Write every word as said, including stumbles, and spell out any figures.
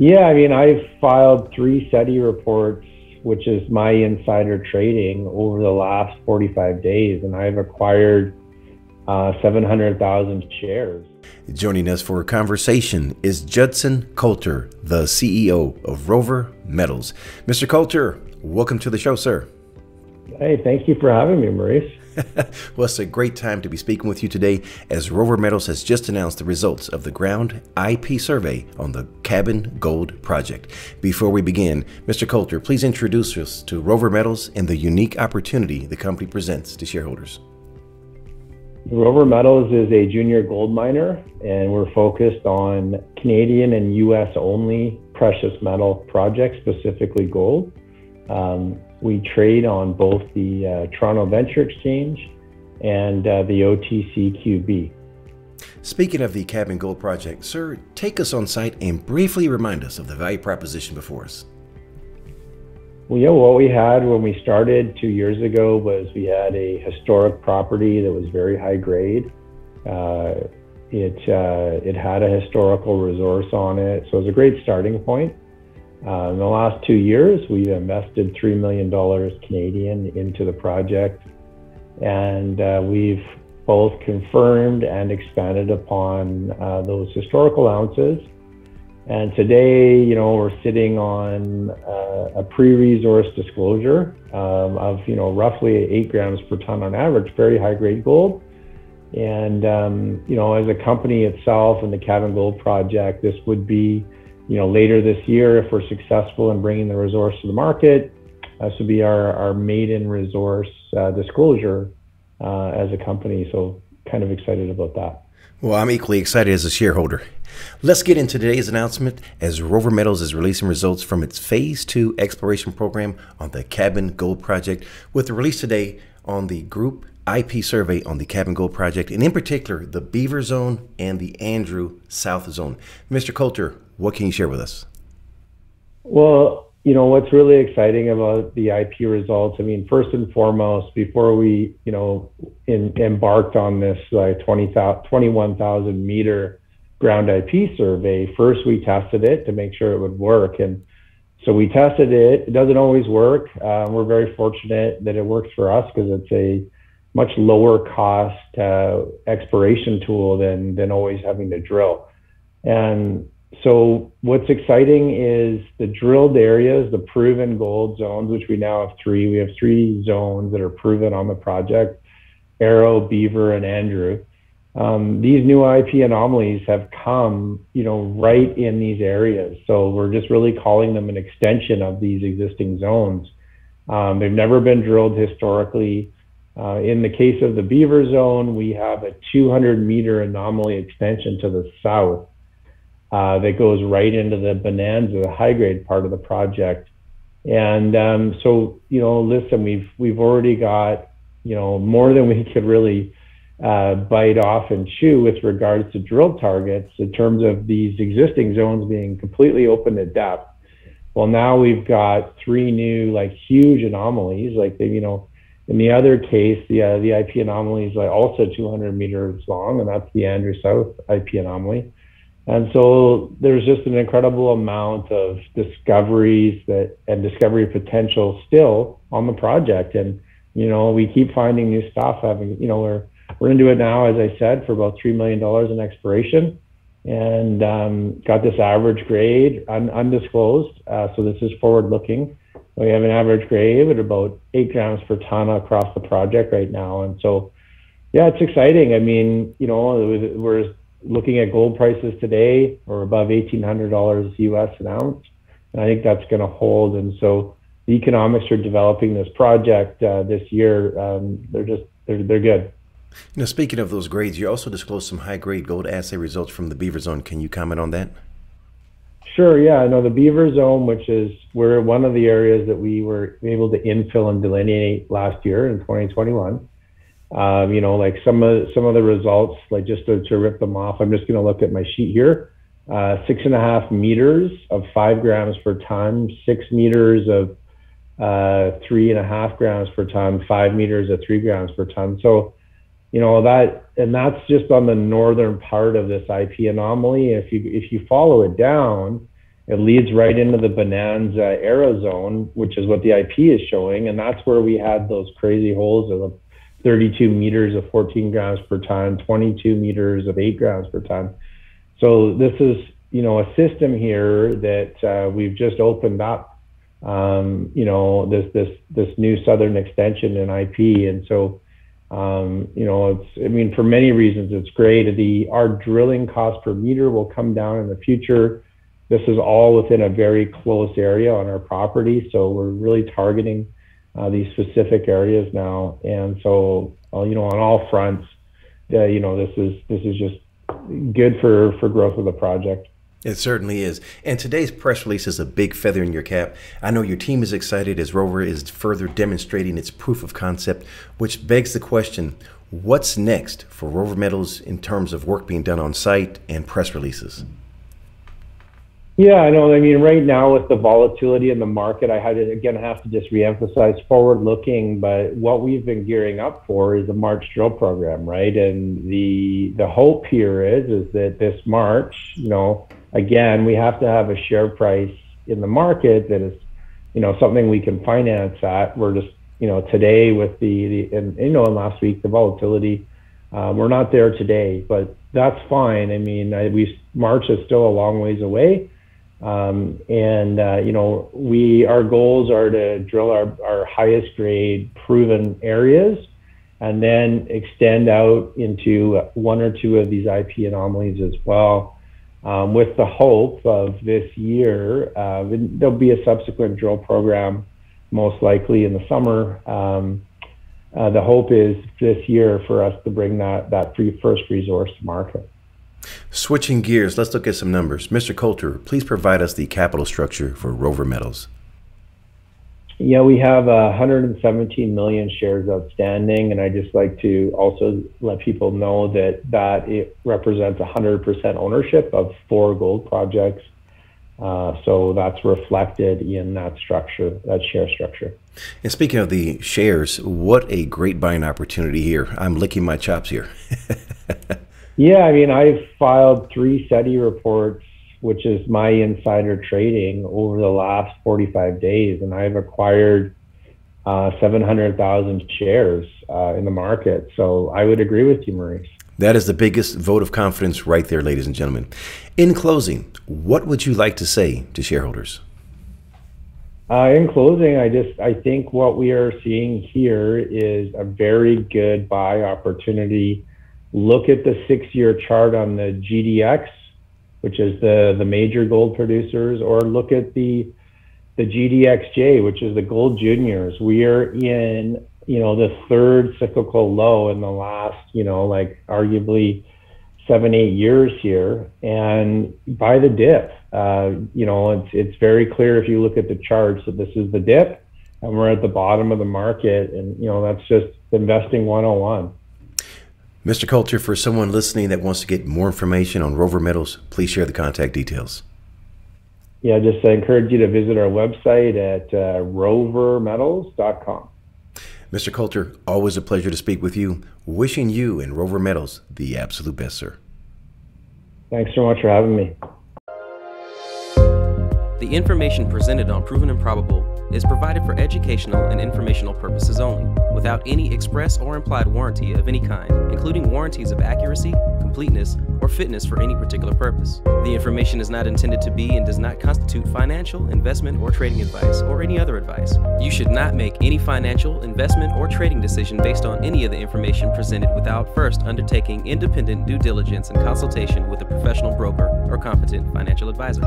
Yeah, I mean, I've filed three SEDI reports, which is my insider trading, over the last forty-five days, and I've acquired uh, seven hundred thousand shares. Joining us for a conversation is Judson Culter, the C E O of Rover Metals. Mister Culter, welcome to the show, sir. Hey, thank you for having me, Maurice. Well, it's a great time to be speaking with you today, as Rover Metals has just announced the results of the ground I P survey on the Cabin Gold Project. Before we begin, Mister Culter, please introduce us to Rover Metals and the unique opportunity the company presents to shareholders. Rover Metals is a junior gold miner, and we're focused on Canadian and U S only precious metal projects, specifically gold. Um, we trade on both the uh, Toronto Venture Exchange and uh, the O T C Q B. Speaking of the Cabin Gold Project, sir, take us on site and briefly remind us of the value proposition before us. Well, yeah, what we had when we started two years ago was we had a historic property that was very high grade. Uh, it, uh, it had a historical resource on it, so it was a great starting point. Uh, in the last two years, we've invested three million dollars Canadian into the project, and uh, we've both confirmed and expanded upon uh, those historical ounces. And today, you know, we're sitting on uh, a pre-resource disclosure um, of, you know, roughly eight grams per ton on average, very high-grade gold. And, um, you know, as a company itself and the Cabin Gold Project, this would be, you know, later this year, if we're successful in bringing the resource to the market, this would be our, our maiden resource uh, disclosure uh, as a company. So kind of excited about that. Well, I'm equally excited as a shareholder. Let's get into today's announcement, as Rover Metals is releasing results from its phase two exploration program on the Cabin Gold Project, with the release today on the group I P survey on the Cabin Gold Project, and in particular, the Beaver Zone and the Andrew South Zone. Mister Culter, what can you share with us? Well, you know, what's really exciting about the I P results, I mean, first and foremost, before we, you know, in, embarked on this like twenty-one thousand meter ground I P survey, first we tested it to make sure it would work. And so we tested it. It doesn't always work. Uh, we're very fortunate that it works for us, because it's a much lower cost uh, exploration tool than, than always having to drill. And so what's exciting is the drilled areas, the proven gold zones, which we now have three. We have three zones that are proven on the project: Arrow, Beaver, and Andrew. Um, these new I P anomalies have come, you know, right in these areas. So we're just really calling them an extension of these existing zones. Um, they've never been drilled historically. Uh, in the case of the Beaver Zone, we have a two hundred meter anomaly extension to the south. Uh, that goes right into the Bonanza, the high-grade part of the project. And um, so, you know, listen, we've we've already got, you know, more than we could really uh, bite off and chew with regards to drill targets in terms of these existing zones being completely open to depth. Well, now we've got three new, like, huge anomalies. Like, they, you know, in the other case, the, uh, the I P anomaly is, like, also two hundred meters long, and that's the Andrew South I P anomaly. And so there's just an incredible amount of discoveries that and discovery potential still on the project. And, you know, we keep finding new stuff. Having, you know, we're, we're into it now, as I said, for about three million dollars in exploration, and um, got this average grade, un undisclosed. Uh, so this is forward looking. We have an average grade at about eight grams per ton across the project right now. And so, yeah, it's exciting. I mean, you know, we're looking at gold prices today, or above eighteen hundred dollars U S an ounce, and I think that's going to hold. And so the economics for developing this project uh, this year, um, they're just they're they're good. You know, speaking of those grades, you also disclosed some high-grade gold assay results from the Beaver Zone. Can you comment on that? Sure. Yeah. No, the Beaver Zone, which is where one of the areas that we were able to infill and delineate last year in twenty twenty-one. Um, you know, like some of some of the results, like just to, to rip them off, I'm just going to look at my sheet here. Uh, six and a half meters of five grams per ton, six meters of uh, three and a half grams per ton, five meters of three grams per ton. So, you know, that, and that's just on the northern part of this I P anomaly. If you if you follow it down, It leads right into the Bonanza Arrow zone, which is what the I P is showing. And that's where we had those crazy holes of thirty-two meters of fourteen grams per ton, twenty-two meters of eight grams per ton. So this is, you know, a system here that uh, we've just opened up, um, you know, this, this, this new southern extension in I P. And so, um, you know, it's, I mean, for many reasons, it's great. The, our drilling cost per meter will come down in the future. This is all within a very close area on our property. So we're really targeting uh, these specific areas now. And so, uh, you know, on all fronts, uh, you know, this is, this is just good for, for growth of the project. It certainly is. And today's press release is a big feather in your cap. I know your team is excited as Rover is further demonstrating its proof of concept, which begs the question, what's next for Rover Metals in terms of work being done on site and press releases? Yeah, I know. I mean, right now with the volatility in the market, I had to, again, have to just reemphasize forward-looking, but what we've been gearing up for is a March drill program, right? And the the hope here is, is that this March, you know, again, we have to have a share price in the market that is, you know, something we can finance at. We're just, you know, today with the, the and, you know, and last week, the volatility, uh, we're not there today, but that's fine. I mean, I, we March is still a long ways away. Um, and, uh, you know, we, our goals are to drill our, our highest grade proven areas and then extend out into one or two of these I P anomalies as well, um, with the hope of this year, uh, there'll be a subsequent drill program, most likely in the summer. Um, uh, the hope is this year for us to bring that, that free first resource to market. Switching gears, let's look at some numbers. Mister Culter, please provide us the capital structure for Rover Metals. Yeah, we have uh, one hundred seventeen million shares outstanding, and I just like to also let people know that that it represents one hundred percent ownership of four gold projects. Uh, so that's reflected in that structure, that share structure. And speaking of the shares, what a great buying opportunity here. I'm licking my chops here. Yeah, I mean, I've filed three SEDI reports, which is my insider trading over the last forty-five days, and I've acquired uh, seven hundred thousand shares uh, in the market. So I would agree with you, Maurice. That is the biggest vote of confidence right there, ladies and gentlemen. In closing, what would you like to say to shareholders? Uh, in closing, I just I think what we are seeing here is a very good buy opportunity. Look at the six-year chart on the G D X, which is the, the major gold producers, or look at the the G D X J, which is the gold juniors. We are in, you know, the third cyclical low in the last, you know, like arguably seven, eight years here. And by the dip, uh, you know, it's, it's very clear if you look at the charts that this is the dip and we're at the bottom of the market. And, you know, that's just investing one oh one. Mister Culter, for someone listening that wants to get more information on Rover Metals, please share the contact details. Yeah, just I encourage you to visit our website at uh, rover metals dot com. Mister Culter, always a pleasure to speak with you. Wishing you and Rover Metals the absolute best, sir. Thanks so much for having me. The information presented on Proven and Probable is provided for educational and informational purposes only, without any express or implied warranty of any kind, including warranties of accuracy, completeness, or fitness for any particular purpose. The information is not intended to be and does not constitute financial, investment, or trading advice, or any other advice. You should not make any financial, investment, or trading decision based on any of the information presented without first undertaking independent due diligence and consultation with a professional broker or competent financial advisor.